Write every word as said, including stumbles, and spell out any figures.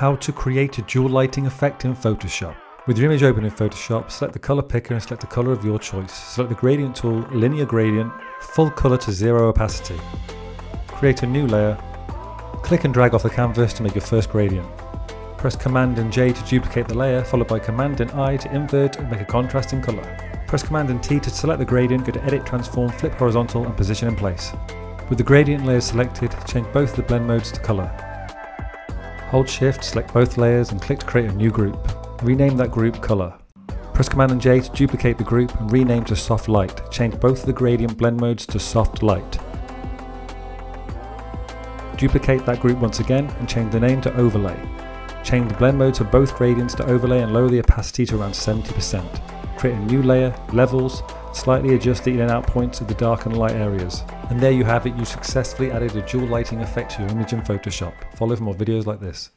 how to create a dual lighting effect in Photoshop. With your image open in Photoshop, select the color picker and select the color of your choice. Select the gradient tool, linear gradient, full color to zero opacity. Create a new layer. Click and drag off the canvas to make your first gradient. Press Command and J to duplicate the layer, followed by Command and I to invert and make a contrasting color. Press Command and T to select the gradient, go to Edit, Transform, Flip Horizontal and Position in Place. With the gradient layers selected, change both the blend modes to color. Hold Shift, select both layers and click to create a new group. Rename that group Color. Press Command and J to duplicate the group and rename to Soft Light. Change both of the gradient blend modes to Soft Light. Duplicate that group once again and change the name to Overlay. Change the blend modes of both gradients to Overlay and lower the opacity to around seventy percent. Create a new layer, Levels, slightly adjust the in and out points of the dark and light areas. And there you have it, you successfully added a dual lighting effect to your image in Photoshop. Follow for more videos like this.